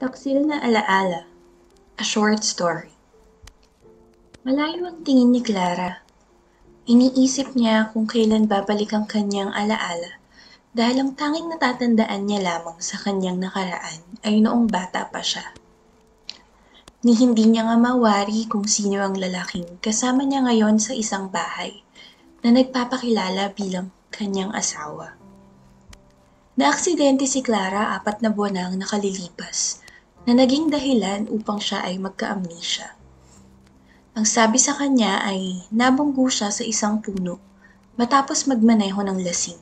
Taksil na alaala, a short story. Malayo ang tingin ni Clara. Iniisip niya kung kailan babalik ang kanyang alaala dahil ang tanging natatandaan niya lamang sa kanyang nakaraan ay noong bata pa siya. Ni hindi niya nga mawari kung sino ang lalaking kasama niya ngayon sa isang bahay na nagpapakilala bilang kanyang asawa. Naaksidente si Clara 4 na buwan na ang nakalilipas na naging dahilan upang siya ay magka-amnesia. Ang sabi sa kanya ay nabunggo siya sa isang puno matapos magmaneho ng lasing.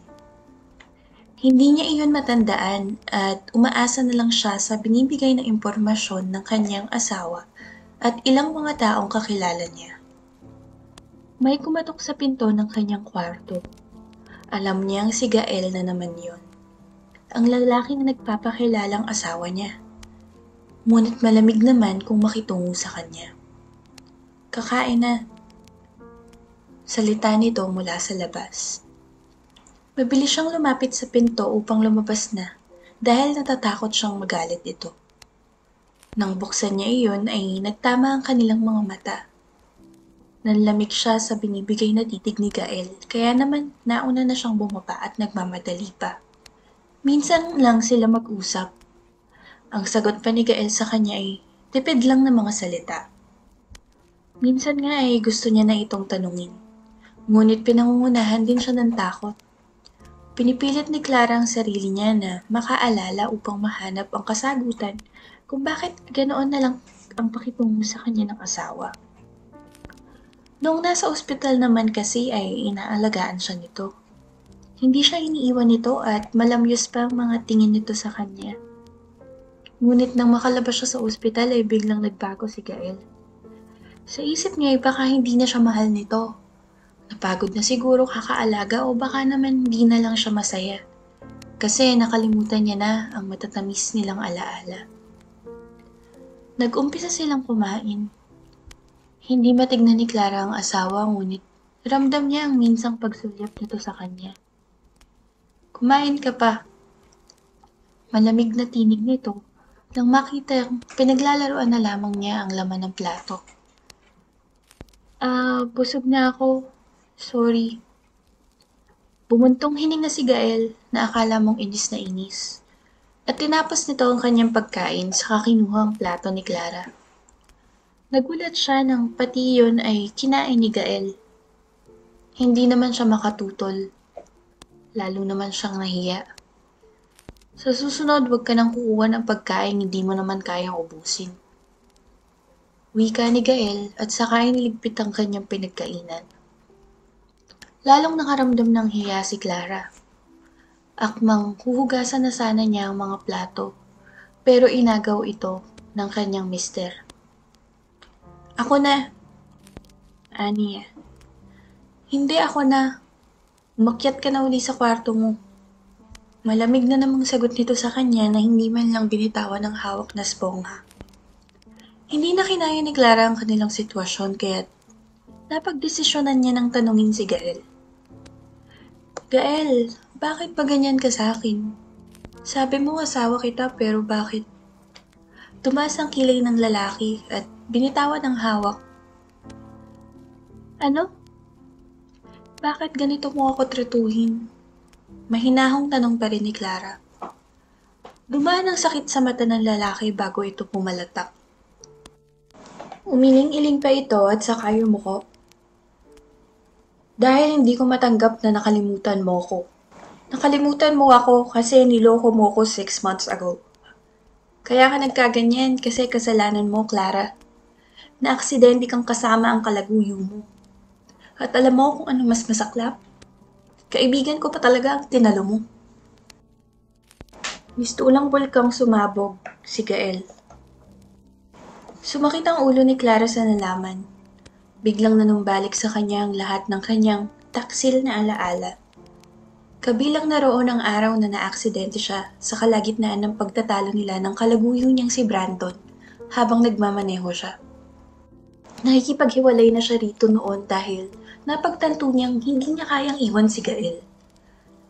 Hindi niya iyon matandaan at umaasa na lang siya sa binibigay na impormasyon ng kanyang asawa at ilang mga taong kakilala niya. May kumatok sa pinto ng kanyang kwarto. Alam niyang si Gael na naman yon, ang lalaking nagpapakilalang asawa niya. Ngunit malamig naman kung makitungo sa kanya. "Kakain na," salita nito mula sa labas. Mabilis siyang lumapit sa pinto upang lumabas na dahil natatakot siyang magalit ito. Nang buksan niya iyon ay nagtama ang kanilang mga mata. Nanlamig siya sa binibigay na titig ni Gael kaya naman nauna na siyang bumaba at nagmamadali pa. Minsan lang sila mag-usap. Ang sagot pa ni Gael sa kanya ay tipid lang ng mga salita. Minsan nga ay gusto niya na itong tanungin, ngunit pinangungunahan din siya ng takot. Pinipilit ni Clara ang sarili niya na makaalala upang mahanap ang kasagutan kung bakit ganoon na lang ang pakitungo sa kanya ng asawa. Noong nasa ospital naman kasi ay inaalagaan siya nito. Hindi siya iniiwan nito at malamyos pa ang mga tingin nito sa kanya. Ngunit nang makalabas siya sa ospital ay biglang nagbago si Gael. Sa isip niya ay baka hindi na siya mahal nito. Napagod na siguro kakaalaga o baka naman hindi na lang siya masaya. Kasi nakalimutan niya na ang matatamis nilang alaala. Nag-umpisa silang kumain. Hindi matignan ni Clara ang asawa ngunit ramdam niya ang minsang pagsulyap nito sa kanya. "Kumain ka pa." Malamig na tinig nito nang makita pinaglalaroan na lamang niya ang laman ng plato. "Busog na ako. Sorry." Bumuntong hininga si Gael na akala mong inis na inis. At tinapos nito ang kanyang pagkain saka kinuha ang plato ni Clara. Nagulat siya nang pati yun ay kinain ni Gael. Hindi naman siya makatutol. Lalo naman siyang nahiya. "Sa susunod, huwag ka nang kukuha ng pagkain hindi mo naman kayang ubusin." Wika ni Gael at saka iniligpit ang kanyang pinagkainan. Lalong nakaramdam ng hiya si Clara. Akmang huhugasan na sana niya ang mga plato pero inagaw ito ng kanyang mister. "Ako na," aniya. "Hindi, ako na. Umakyat ka na uli sa kwarto mo." Malamig na namang sagot nito sa kanya na hindi man lang binitawan ng hawak na spongha. Hindi na kinaya ni Clara ang kanilang sitwasyon kaya napagdesisyonan niya ng tanungin si Gael. "Gael, bakit pa ganyan ka sa akin? Sabi mo asawa kita pero bakit?" Tumaas ang kilay ng lalaki at binitawan ang hawak. "Ano? Bakit ganito mo ako tratuhin?" Mahinahong tanong pa rin ni Clara. Dumaan ang sakit sa mata ng lalaki bago ito pumalatak. Umiling-iling pa ito at saka yumuko. "Dahil hindi ko matanggap na nakalimutan mo ko. Nakalimutan mo ako kasi niloko mo ko 6 months ago. Kaya ka nagkaganyan kasi kasalanan mo, Clara. Naaksidente kang kasama ang kalaguyo mo. At alam mo kung ano mas masaklap? Kaibigan ko pa talaga ang tinalo mo." Mistulang bulkang sumabog si Gael. Sumakit ang ulo ni Clara sa nalaman. Biglang nanumbalik sa kanya ang lahat ng kanyang taksil na alaala. Kabilang na roon ang araw na naaksidente siya sa kalagitnaan ng pagtatalo nila ng kalaguyo niyang si Brandon habang nagmamaneho siya. Nakikipaghiwalay na siya rito noon dahil napagtanto niyang hindi niya kayang iwan si Gael.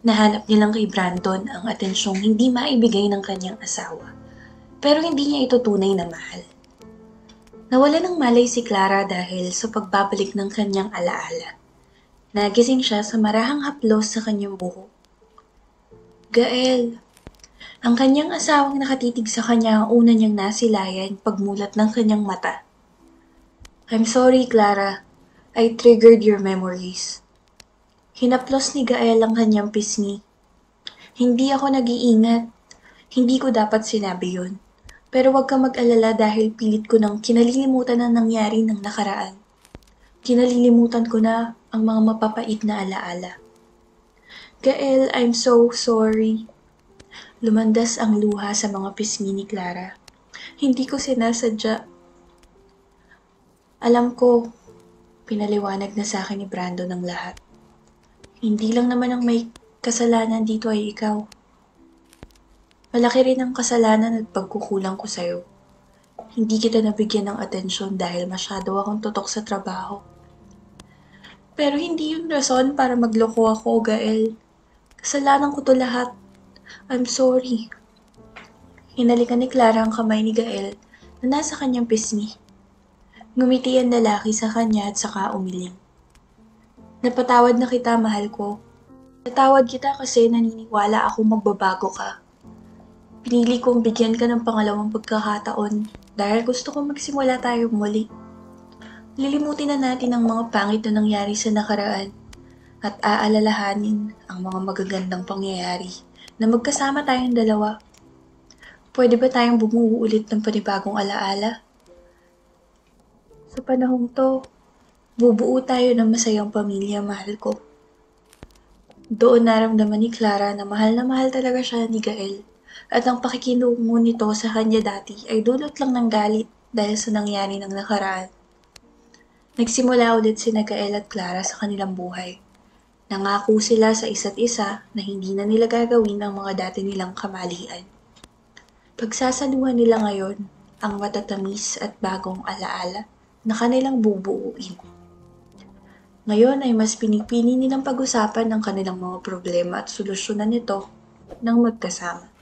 Nahanap nilang kay Brandon ang atensyong hindi maibigay ng kanyang asawa pero hindi niya ito tunay na mahal. Nawala ng malay si Clara dahil sa pagbabalik ng kanyang alaala. Nagising siya sa marahang haplos sa kanyang buhok. Gael! Ang kanyang asawang nakatitig sa kanya ang una niyang nasilayan pagmulat ng kanyang mata. I'm sorry, Clara. I triggered your memories. Hinaplos ni Gael ang kanyang pisngi. Hindi ako nag-iingat. Hindi ko dapat sinabi yun. Pero huwag kang mag-alala dahil pilit ko nang kinalilimutan ang nangyari ng nakaraan. Kinalilimutan ko na ang mga mapapait na alaala. Gael, I'm so sorry. Lumandas ang luha sa mga pisngi ni Clara. Hindi ko sinasadya. Alam ko, pinaliwanag na sa akin ni Brando ng lahat. Hindi lang naman ang may kasalanan dito ay ikaw. Malaki rin ang kasalanan at pagkukulang ko sa'yo. Hindi kita nabigyan ng atensyon dahil masyado akong tutok sa trabaho. Pero hindi yun rason para magloko ako, Gael. Kasalanan ko to lahat. I'm sorry. Hinalikan ni Clara ang kamay ni Gael na nasa kanyang pisngi. Ngumiti ang lalaki sa kanya at saka umiling. Napatawad na kita, mahal ko. Natawad kita kasi naniniwala ako magbabago ka. Pinili kong bigyan ka ng pangalawang pagkakataon dahil gusto kong magsimula tayo muli. Lilimutin na natin ang mga pangit na nangyari sa nakaraan at aalalahanin ang mga magagandang pangyayari na magkasama tayong dalawa. Pwede ba tayong bumuo ulit ng panibagong alaala? Sa panahong to, bubuo tayo ng masayang pamilya, mahal ko. Doon naramdaman ni Clara na mahal talaga siya ni Gael. At ang pakikitungo nito sa kanya dati ay dulot lang ng galit dahil sa nangyari ng nakaraan. Nagsimula ulit sina Gael at Clara sa kanilang buhay. Nangako sila sa isa't isa na hindi na nila gagawin ang mga dati nilang kamalian. Pagsasaluhan nila ngayon ang matatamis at bagong alaala na kanilang bubuuin. Ngayon ay mas pinipili nilang pag-usapan ang kanilang mga problema at solusyonan nito ng magkasama.